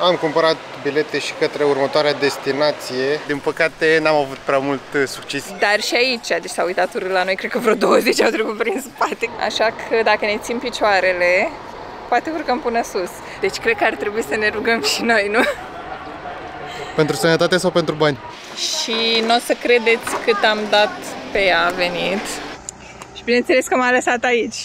Am cumpărat bilete și către următoarea destinație. Din păcate n-am avut prea mult succes. Dar și aici, deci s-au uitat urât la noi, cred că vreo 20 au trecut prin spate. Așa că dacă ne țin picioarele, poate urcăm până sus. Deci cred că ar trebui să ne rugăm și noi, nu? Pentru sănătate sau pentru bani? Și nu o să credeți cât am dat pe ea, a venit. Și bineînțeles că m-a lăsat aici.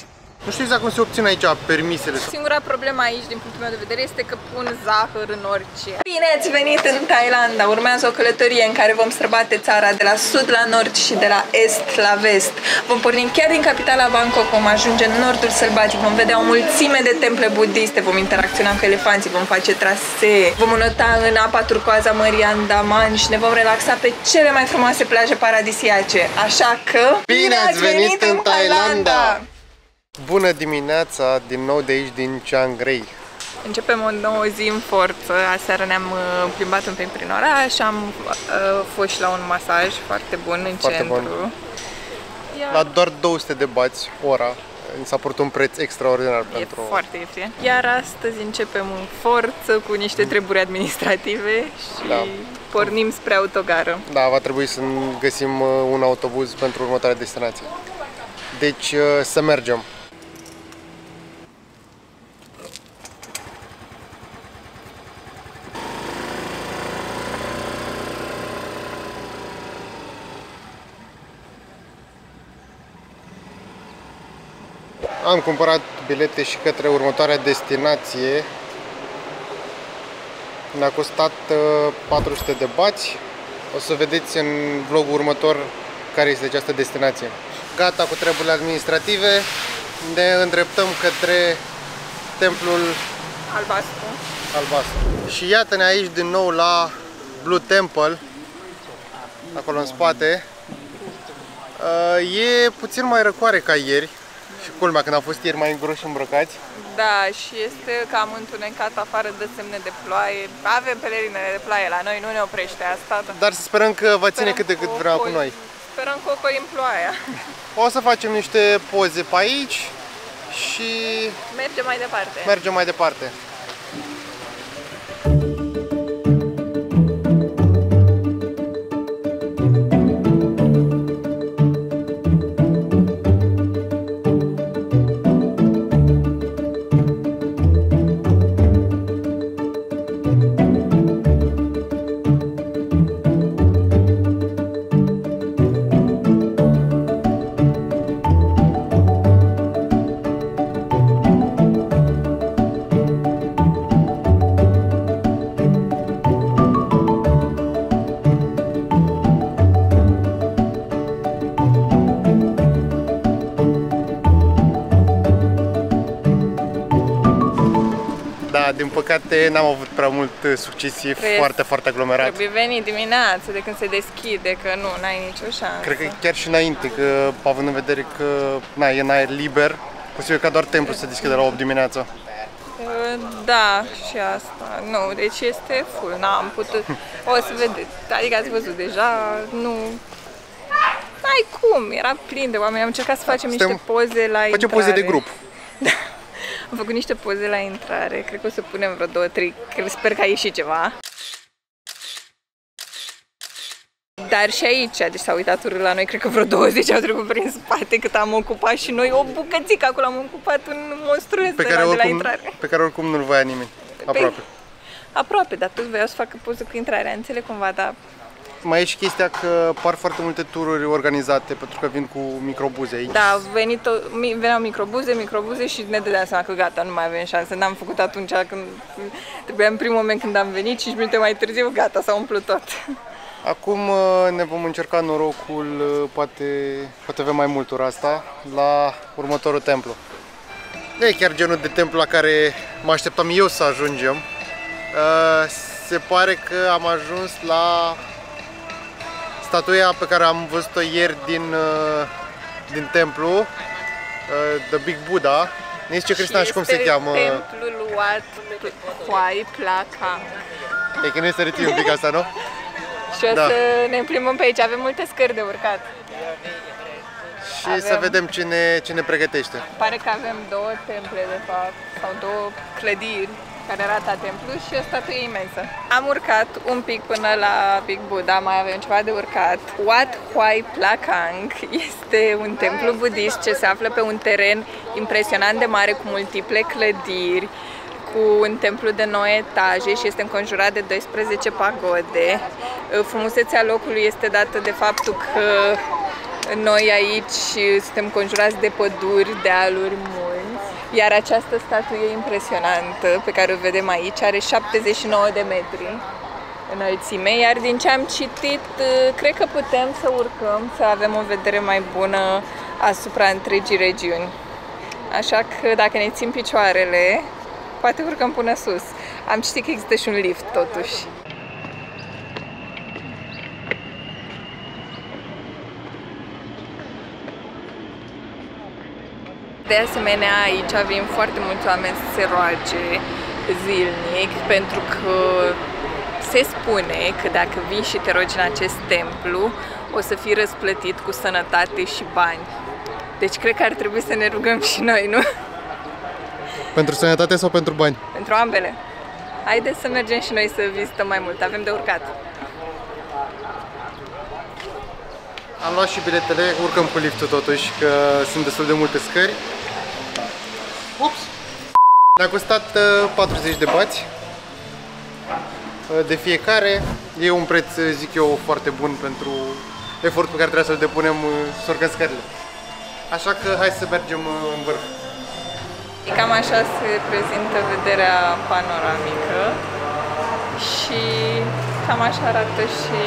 Nu știu exact cum se obțin aici permisele. Singura problemă aici, din punctul meu de vedere, este că pun zahăr în orice. Bine ați venit în Thailanda! Urmează o călătorie în care vom străbate țara de la sud la nord și de la est la vest. Vom porni chiar din capitala Bangkok, vom ajunge în nordul sălbatic, vom vedea o mulțime de temple budiste, vom interacționa cu elefanții, vom face trasee, vom înota în apa turcoază a mării Andaman și ne vom relaxa pe cele mai frumoase plaje paradisiace. Așa că... Bine ați venit în Thailanda! Bună dimineața din nou de aici, din Chiang Rai. Începem o nouă zi în forță. Aseară ne-am plimbat un pic prin oraș, am fost și la un masaj foarte bun în centru. Iar... La doar 200 de bați ora. Mi s-a părut un preț extraordinar pentru... E foarte ieftin. Iar astăzi începem în forță cu niște treburi administrative și pornim spre autogară. Da, va trebui să găsim un autobuz pentru următoarea destinație. Deci să mergem. Am cumpărat bilete și către următoarea destinație. Ne-a costat 400 de bați. O să vedeți în vlogul următor care este această destinație. Gata cu treburile administrative. Ne îndreptăm către templul albastru. Și iată-ne aici din nou la Blue Temple. Acolo în spate. E puțin mai răcoare ca ieri. Și culmea, când a fost ieri mai groși îmbrăcați. Da, și este cam întunecat afară, de semne de ploaie. Avem pelerinele de ploaie la noi, nu ne oprește asta. Dar să sperăm că va ține cât de cât vrea cu noi. Sperăm că opărim ploaia. O să facem niște poze pe aici și... Mergem mai departe. Mergem mai departe. Din păcate n-am avut prea mult succes, e foarte aglomerat. Trebuie venit dimineața, de când se deschide, că nu, n-ai nicio șansă. Cred că chiar și înainte, că având în vedere că e în aer liber, posibil ca doar templul să deschide la 8 dimineața. Da, și asta, nu, deci este full, n-am putut, o să vedeți, adică ați văzut deja, nu... N-ai cum, era plin de oameni, am încercat să facem niște poze la intrare. Facem poze de grup. Da. Am făcut niște poze la intrare, cred că o să punem vreo 2-3, sper că a ieșit ceva. Dar și aici, deci s-au uitat urât la noi, cred că vreo 20 au trecut prin spate, cât am ocupat și noi o bucățică acolo, am ocupat un monstruos de la intrare. Pe care oricum nu-l voia nimeni, aproape. Aproape, dar toți voiau să facă poză cu intrarea, înțeleg cumva, dar... Mai e și chestia că par foarte multe tururi organizate, pentru că vin cu microbuze aici. Da, veneau microbuze și ne dădeam seama că gata, nu mai avem șanse. N-am făcut atunci când trebuia, în primul moment când am venit, 5 minute mai târziu, gata, s-a umplut tot. Acum ne vom încerca norocul, poate avem mai mult ura asta, la următorul templu. Nu e chiar genul de templu la care mă așteptam eu să ajungem. Se pare că am ajuns la... statuia pe care am văzut-o ieri din templu, The Big Buddha. Ne zice Cristian și cum se cheamă. Templul Wat Huay Pla Kang. E că ne săriți un pic asta, nu? Și o să ne plimbăm pe aici, avem multe scări de urcat. Și să vedem ce ne pregătește. Pare că avem două temple, de fapt, sau două clădiri care arată templu și o statuie imensă. Am urcat un pic până la Big Buddha, mai avem ceva de urcat. Wat Huay Pla Kang este un templu budist ce se află pe un teren impresionant de mare cu multiple clădiri, cu un templu de 9 etaje și este înconjurat de 12 pagode. Frumusețea locului este dată de faptul că noi aici suntem conjurați de păduri, de aluri, munți, iar această statuie impresionantă pe care o vedem aici are 79 de metri înălțime, iar din ce am citit, cred că putem să urcăm, să avem o vedere mai bună asupra întregii regiuni. Așa că dacă ne țin picioarele, poate urcăm până sus. Am citit că există și un lift, totuși. De asemenea, aici vin foarte mulți oameni să se roage zilnic, pentru că se spune că dacă vii și te rogi în acest templu, o să fii răsplătit cu sănătate și bani. Deci cred că ar trebui să ne rugăm și noi, nu? Pentru sănătate sau pentru bani? Pentru ambele. Haideți să mergem și noi să vizităm mai mult, avem de urcat. Am luat și biletele, urcăm cu liftul totuși, că sunt destul de multe scări. Ups! Ne-a costat 40 de bați de fiecare. E un preț, zic eu, foarte bun pentru efortul pe care trebuie să-l depunem să urcăm scările. Așa că hai să mergem în vârf. Cam așa se prezintă vederea panoramică și cam așa arată și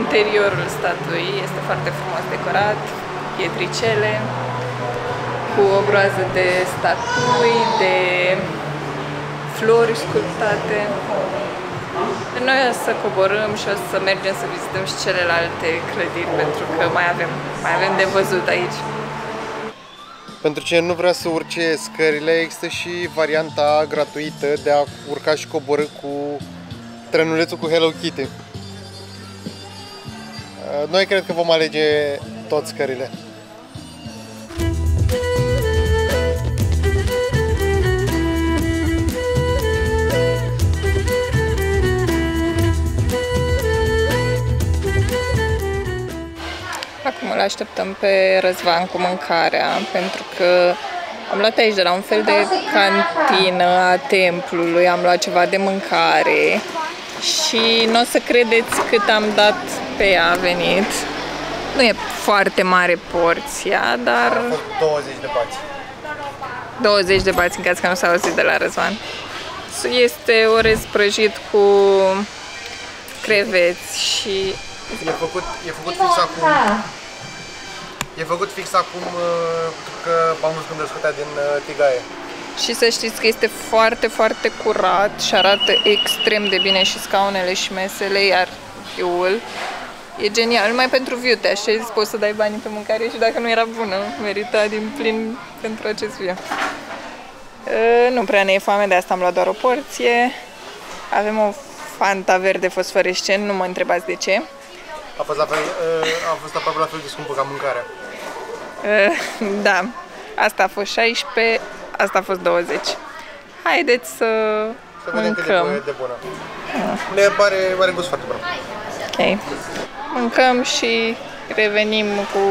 interiorul statuii. Este foarte frumos decorat, pietricele, cu o groază de statui, de flori sculptate. Noi o să coborâm și o să mergem să vizităm și celelalte clădiri, pentru că mai avem de văzut aici. Pentru cine nu vrea să urce scările, există și varianta gratuită de a urca și coborî cu trenulețul cu Hello Kitty. Noi cred că vom alege toți scările. Acum îl așteptăm pe Razvan cu mâncarea, pentru că am luat aici de la un fel de cantină a templului, am luat ceva de mâncare și nu o să credeți cât am dat pe ea. A venit. Nu e foarte mare porția, dar... A fost 20 de bați. 20 de bați, în caz că nu s-a auzit de la Razvan. Este orez prăjit cu creveți și... E făcut fix acum că bambus când răscutea din tigaie. Și să știți că este foarte, foarte curat și arată extrem de bine și scaunele și mesele, iar fiul e genial. Numai pentru view te așezi, poți să dai bani pe mâncare și dacă nu era bună, merita din plin pentru acest view. Nu prea ne e foame, de asta am luat doar o porție. Avem o Fanta verde fosforescent, nu mă întrebați de ce. A fost aproape la fel de scumpă ca mâncarea. Da, asta a fost 16, asta a fost 20. Haideți să mâncăm. Vedem cât de bună. Ne pare gust foarte bun. Ok. Mâncăm și revenim cu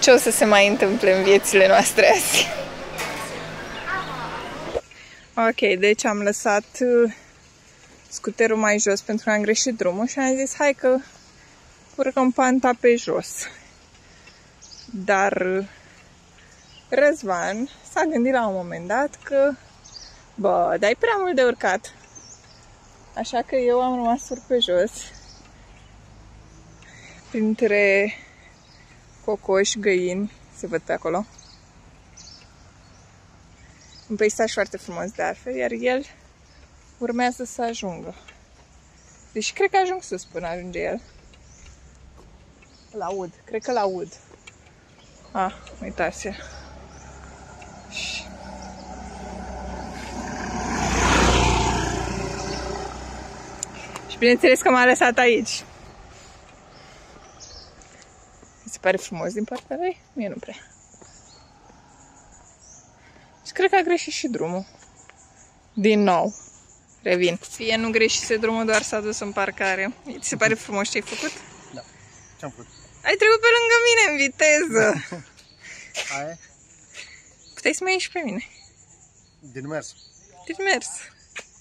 ce o să se mai întâmple în viețile noastre azi. Ok, deci am lăsat scuterul mai jos pentru că am greșit drumul și am zis hai că urcăm panta pe jos. Dar Razvan s-a gândit la un moment dat că bă, dai prea mult de urcat. Așa că eu am rămas pe jos printre cocoși, găini, se văd pe acolo. Un peisaj foarte frumos de altfel, iar el urmează să ajungă. Deci cred că ajung sus până ajunge el. L-aud, cred că l-aud. Ah, uitați-l. Și bineînțeles că m-a lăsat aici. Mi se pare frumos din partea lui? Mie nu prea. Și cred că a greșit și drumul. din nou. Revin. Fie nu greșise drumul, doar s-a dus în parcare. Ți se pare frumos ce ai făcut? Da. Ce-am făcut? Ai trecut pe lângă mine în viteză. Aia? Puteai să mai ieși pe mine. Din mers. Din mers.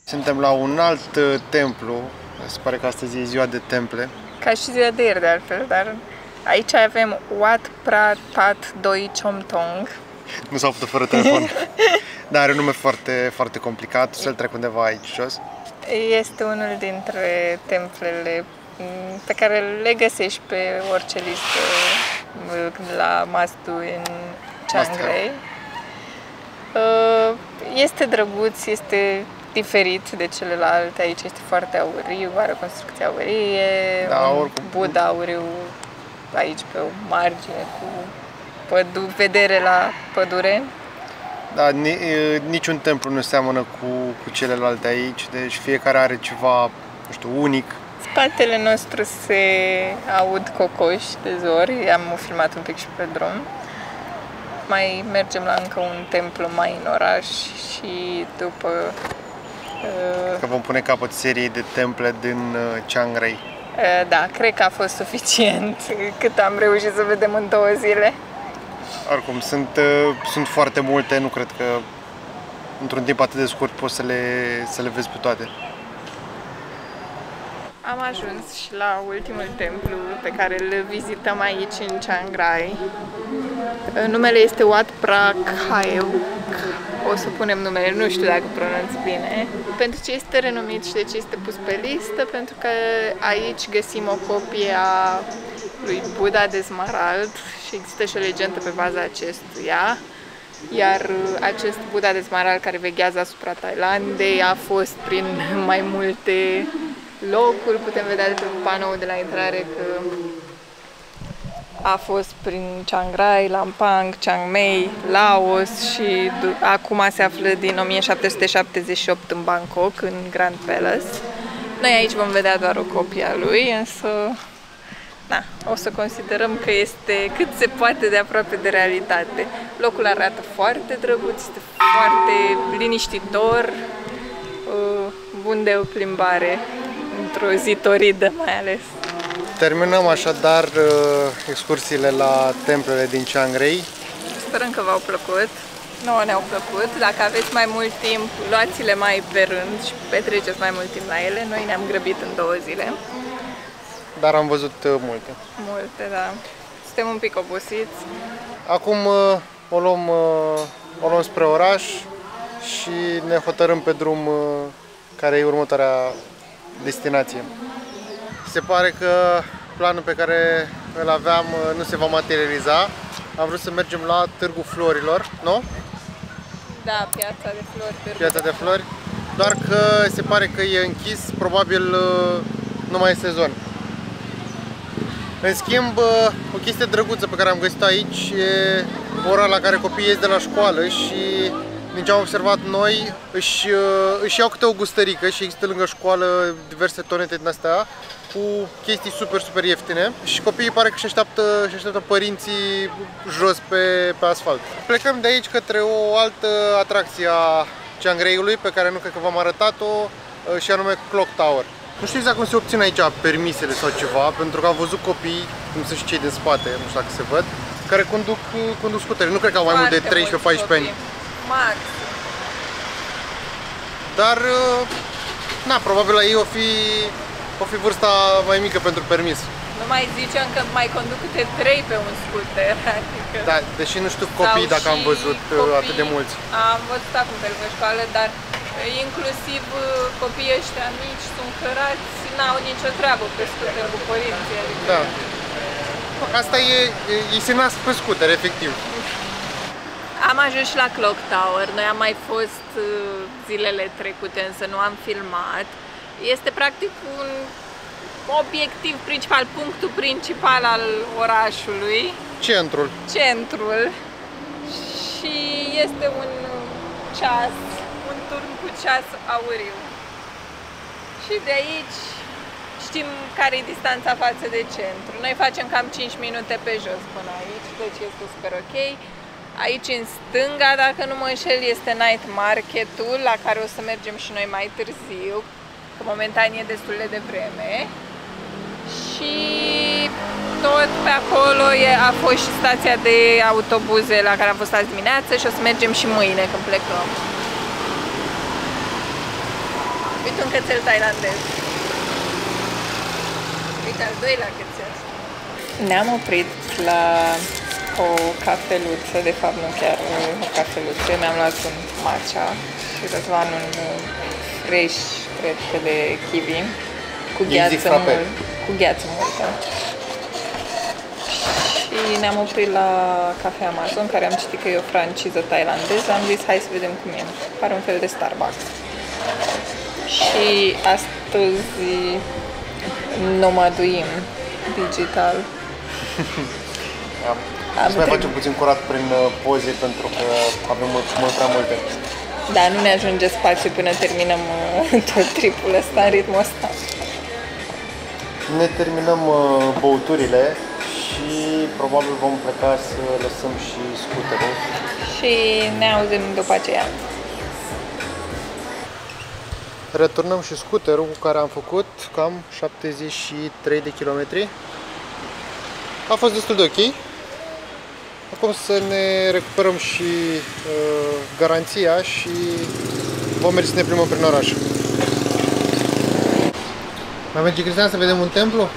Suntem la un alt templu. Se pare că astăzi e ziua de temple. Ca și ziua de ieri de altfel, dar aici avem Wat Phra That Doi Chom Thong. Nu s-a putut fără telefon. Dar are un nume foarte, foarte complicat, să-l trec undeva aici jos. Este unul dintre templele pe care le găsești pe orice listă la Mastu în Chiang Rai. Este drăguț, este diferit de celelalte, aici este foarte auriu, are o construcție aurie, da, oricum. Buddha auriu aici pe o margine cu vedere la pădure. Da, niciun templu nu seamănă cu celelalte aici, deci fiecare are ceva, nu știu, unic. Spatele nostru se aud cocoși de zori, am filmat un pic și pe drum. Mai mergem la încă un templu mai în oraș și după... Că vom pune capăt seriei de temple din Chiang Rai. Da, cred că a fost suficient cât am reușit să vedem în 2 zile. Oricum, sunt foarte multe, nu cred că într-un timp atât de scurt poți să le vezi pe toate. Am ajuns și la ultimul templu pe care îl vizităm aici în Chiang Rai. Numele este Wat Phra Kaew. O să punem numele, nu știu dacă pronunț bine. Pentru ce este renumit și de ce este pus pe listă? Pentru că aici găsim o copie a lui Buddha de smarald și există și o legendă pe baza acestuia. Iar acest Buddha de smarald care veghează asupra Thailandei a fost prin mai multe locuri. Putem vedea de pe panou de la intrare că a fost prin Chiang Rai, Lampang, Chiang Mai, Laos și acum se află din 1778 în Bangkok, în Grand Palace. Noi aici vom vedea doar o copie a lui, însă na, o să considerăm că este cât se poate de aproape de realitate. Locul arată foarte drăguț, este foarte liniștitor, bun de o plimbare, într-o zi toridă mai ales. Terminăm așadar excursiile la templele din Chiang Rai. Sperăm că v-au plăcut. Nouă ne-au plăcut. Dacă aveți mai mult timp, luați-le mai pe rând și petreceți mai mult timp la ele. Noi ne-am grăbit în 2 zile. Dar am văzut multe. Multe, da. Suntem un pic obosiți. Acum o luăm spre oraș și ne hotărâm pe drum care e următoarea destinație. Se pare că planul pe care îl aveam nu se va materializa. Am vrut să mergem la Târgul Florilor, nu? Da, Piața de Flori. Piața de Flori. Doar că se pare că e închis, probabil nu mai e sezon. În schimb, o chestie drăguță pe care am găsit-o aici e ora la care copiii ies de la școală și, din ce am observat noi, își iau câte o gustărică și există lângă școală diverse tonete din astea cu chestii super, super ieftine și copiii pare că își așteaptă părinții jos pe asfalt. Plecăm de aici către o altă atracție a Chiang Rai-ului pe care nu cred că v-am arătat-o, și anume Clock Tower. Nu știu exact cum se obțin aici permisele sau ceva, pentru că am văzut copii, cum sunt și cei din spate, nu știu dacă se văd, care conduc scutere. Nu cred că au mai mult de 13-14 ani. Max. Dar, na, probabil la ei o fi vârsta mai mică pentru permis. Nu mai ziceam că mai conduc câte 3 pe un scooter, adică... Da, deși nu știu copii dacă am văzut atât de mulți. Am văzut acum pe lângă școală, dar inclusiv copiii ăștia mici sunt cărați, n-au nicio treabă pe scooter cu părinții, adică... Da. Asta e, ei se nasc pe scooter, efectiv. Am ajuns și la Clock Tower, noi am mai fost zilele trecute, însă nu am filmat. Este practic un obiectiv principal, punctul principal al orașului. Centrul. Centrul. Și este un ceas, un turn cu ceas auriu. Și de aici știm care e distanța față de centru. Noi facem cam 5 minute pe jos până aici, deci este super ok. Aici în stânga, dacă nu mă înșel, este Night Market-ul, la care o să mergem și noi mai târziu, că momentan e destul de devreme. Și tot pe acolo a fost și stația de autobuze la care am fost azi dimineață și o să mergem și mâine când plecăm. Uite un cățel thailandez. Uite al doilea cățel. Ne-am oprit la o cafeluță, de fapt nu chiar o cafeluță, mi-am luat un matcha și Razvan un fresh, cred că de kiwi, cu gheață, cu gheață multă. Și ne-am oprit la Cafe Amazon, care am citit că e o franciză thailandeză, am zis hai să vedem cum e, pare un fel de Starbucks. Și astăzi nomaduim digital. Să mai facem puțin curat prin poze, pentru că avem mult prea multe. Da, nu ne ajunge spațiu până terminăm tot tripul ăsta, în ritmul ăsta. Ne terminăm băuturile și probabil vom pleca să lăsăm și scuterul. Și ne auzim după aceea. Returnăm și scuterul, cu care am făcut cam 73 de kilometri. A fost destul de ok. Acum să ne recuperăm și garanția și vom merge să ne primăm prin oraș. Mai merge Cristian să vedem un templu?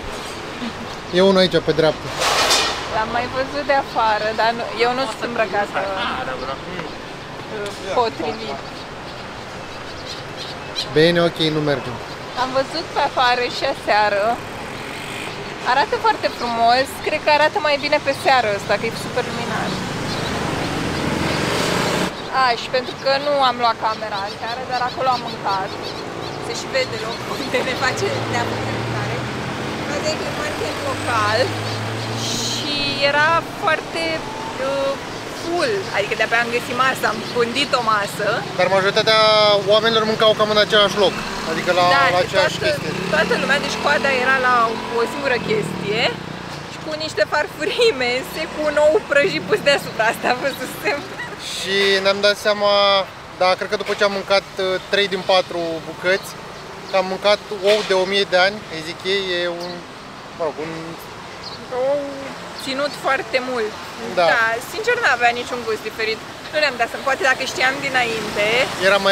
E unul aici, pe dreapta. L-am mai văzut de afară, dar nu, eu nu sunt îmbrăcată potrivit. Bine, ok, nu mergem. Am văzut pe afară și aseară. Arată foarte frumos, cred că arată mai bine pe seară asta, că e super luminat. A, și pentru că nu am luat camera aseară, dar acolo am mâncat. Se și vede locul unde ne face neapărat mâncare. Asta e un market local și era foarte full, adică de-abia am găsit masă, am gândit o masă. Dar majoritatea oamenilor mâncau cam în același loc, adică la aceeași chestie. Toată lumea, deci coada era la o singură chestie și cu niște farfurii imense, cu un ou prăjit pus deasupra, asta a văzusem. Și ne-am dat seama, dar cred că după ce am mâncat 3 din 4 bucăți, că am mâncat ou de 1000 de ani, îi zic ei, e un, mă rog, un ou ținut foarte mult. Da, da, sincer nu avea niciun gust diferit. Nu ne-am dat seama, poate dacă știam dinainte Eram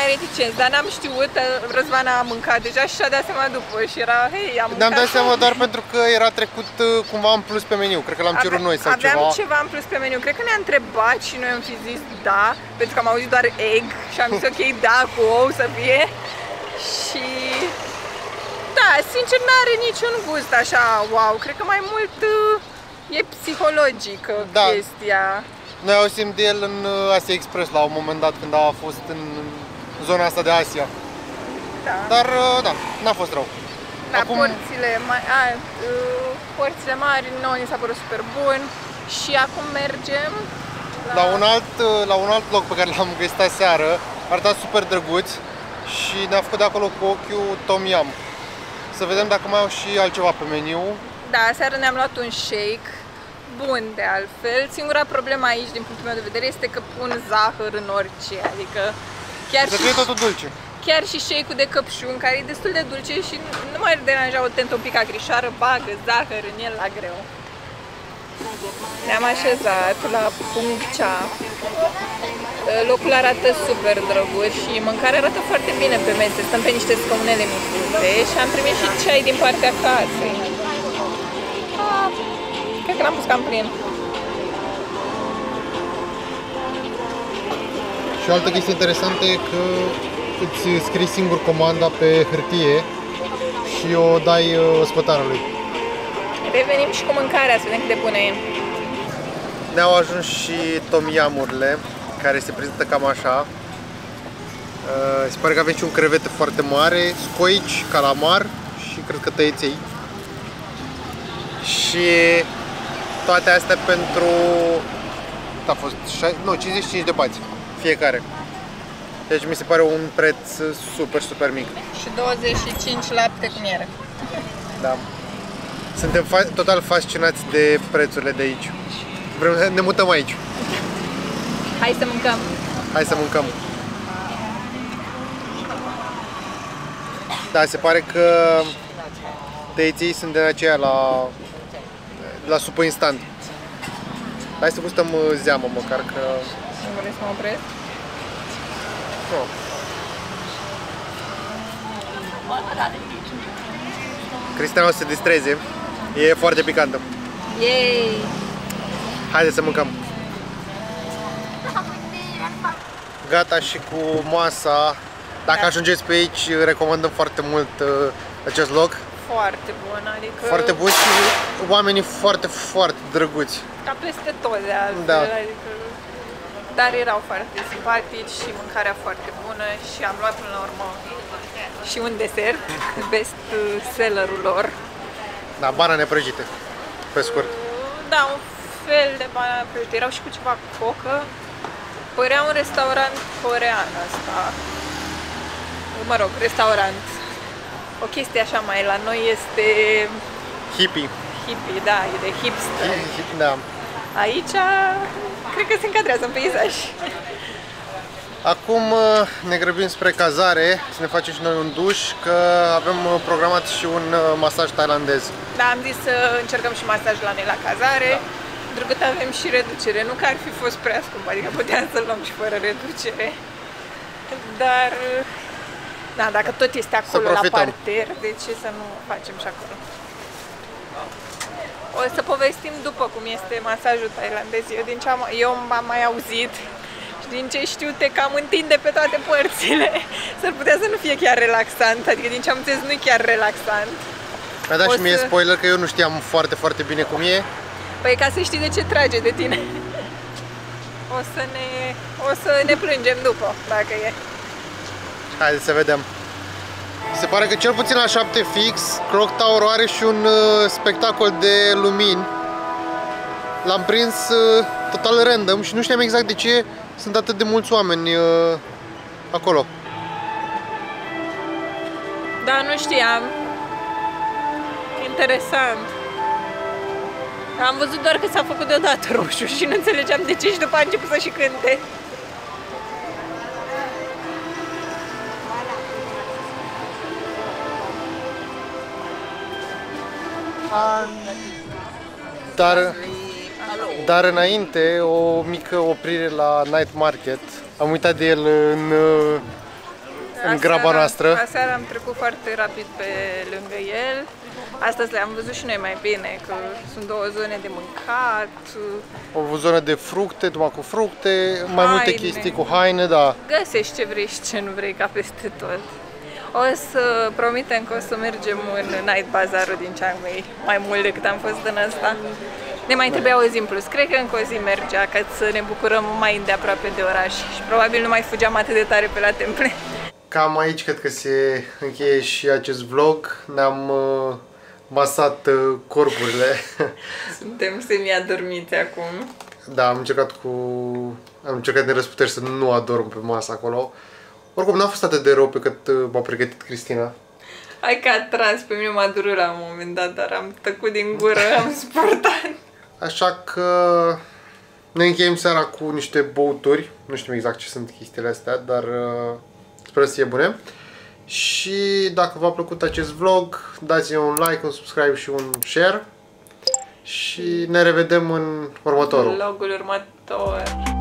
mai reticenți, dar n-am știut. Răzvan a mâncat deja și și-a dat seama după și era, hei, am mâncat. Ne-am dat seama doar pentru că era trecut cumva în plus pe meniu, cred că l-am cerut noi sau ceva. Aveam ceva în plus pe meniu, cred că ne-a întrebat și noi am fi zis da, pentru că am auzit doar egg și am zis ok, da, cu ou să fie. Și da, sincer n-are niciun gust așa, wow, cred că mai mult e psihologică chestia. Noi auzim de el în Asia Express la un moment dat, când a fost în zona asta de Asia. Da. Dar da, n-a fost rău. Da, acum porțile mari, nouă ni s-a părut super bun. Și acum mergem la un alt loc pe care l-am găsit aseară. Arăta super drăguț și ne-a făcut de acolo cu ochiul Tom Yum. Să vedem dacă mai au și altceva pe meniu. Da, aseară ne-am luat un shake. Bun, de altfel. Singura problemă aici, din punctul meu de vedere, este că pun zahăr în orice, adică chiar și totul dulce. Chiar și shake-ul de căpșun, care e destul de dulce și nu mai deranja o tentă un pic agrișoară, bagă zahăr în el la greu. Ne-am așezat la Pung Cia. Locul arată super drăguț și mâncarea arată foarte bine pe mese. Stăm pe niște scaunele micuțe și am primit și ceai din partea casei. Cred că l-am pus cam plin. Și o altă chestie interesantă e că îți scrii singur comanda pe hârtie și o dai ospătarului. Revenim și cu mâncarea, să vedem cât de bună e. Ne-au ajuns și Tom Yum-urile, care se prezintă cam așa. Se pare că avem și un crevete foarte mare, scoici, calamar și cred că tăieței. Și toate astea pentru, a fost 55 de bați fiecare. Deci mi se pare un preț super, super mic. Și 25 lapte cu miere. Da. Suntem total fascinați de prețurile de aici. Vrem să ne mutăm aici. Hai să mâncăm! Hai să mâncăm! Da, se pare că tăiții sunt de aceea la supă instant. Hai să gustăm zeamă măcar că... Nu vreți să mă opresc? Nu. Cristiana o să se distreze. E foarte picantă. Yay! Haideți să mâncăm. Gata și cu masa. Dacă ajungeți pe aici, recomandăm foarte mult acest loc. Foarte bun, adică... Foarte bun și oamenii foarte, foarte drăguți. Ca peste tot de altfel, da. Adică... Dar erau foarte simpatici și mâncarea foarte bună și am luat până la urmă și un desert, best seller-ul lor. Da, banane prăjite, pe scurt. Da, un fel de banane prăjite. Erau și cu ceva cocă. Părea un restaurant corean asta. Mă rog, restaurant. O chestie așa mai la noi este... Hippie. Hippie, da, e de hipster. Da. Aici, cred că se încadrează în peisaj. Acum ne grăbim spre cazare, să ne facem și noi un duș, că avem programat și un masaj thailandez. Da, am zis să încercăm și masaj la noi la cazare, da. Pentru că avem și reducere. Nu că ar fi fost prea scump, adică puteam să-l luăm și fără reducere. Dar... Da, dacă tot este acolo la parter, de ce să nu facem și acolo? O să povestim după cum este masajul thailandez. Eu m-am mai auzit și din ce știu te cam întinde pe toate părțile. S-ar putea să nu fie chiar relaxant, adică din ce am înțeles nu e chiar relaxant. Mi-a dat și mie spoiler că eu nu știam foarte, foarte bine cum e. Păi ca să știi de ce trage de tine. O să ne plângem după, dacă e. Haideți să vedem. Se pare că cel puțin la 7 fix, Clock Tower are și un spectacol de lumini. L-am prins total random și nu știam exact de ce sunt atât de mulți oameni acolo. Da, nu știam. Interesant. Am văzut doar că s-a făcut deodată roșu și nu înțelegeam de ce și după a început să și cânte. Dar înainte, o mică oprire la Night Market. Am uitat de el în graba noastră. Aseară am trecut foarte rapid pe lângă el. Astăzi le-am văzut și noi mai bine, că sunt două zone de mâncat. O zonă de fructe, numai cu fructe, haine. Mai multe chestii cu haine, da. Găsești ce vrei și ce nu vrei, ca peste tot. O să promitem că o să mergem în Night Bazarul din Chiang Mai, mai mult decât am fost în asta. Ne mai trebuia o zi în plus. Cred că încă o zi mergea, ca să ne bucurăm mai îndeaproape de oraș și probabil nu mai fugeam atât de tare pe la temple. Cam aici cred că se încheie și acest vlog. Ne-am masat corpurile. Suntem semi-adormiți acum. Da, am încercat de răsputeri să nu adorm pe masă acolo. Oricum, n-a fost atât de rău pe cât m-a pregătit Cristina. Hai că a tras pe mine, m-a durut la un moment dat, dar am tăcut din gură, am suportat. Așa că ne încheiem seara cu niște băuturi. Nu știm exact ce sunt chestiile astea, dar sper să fie bune. Și dacă v-a plăcut acest vlog, dați-ne un like, un subscribe și un share. Și ne revedem în următorul. Vlogul următor.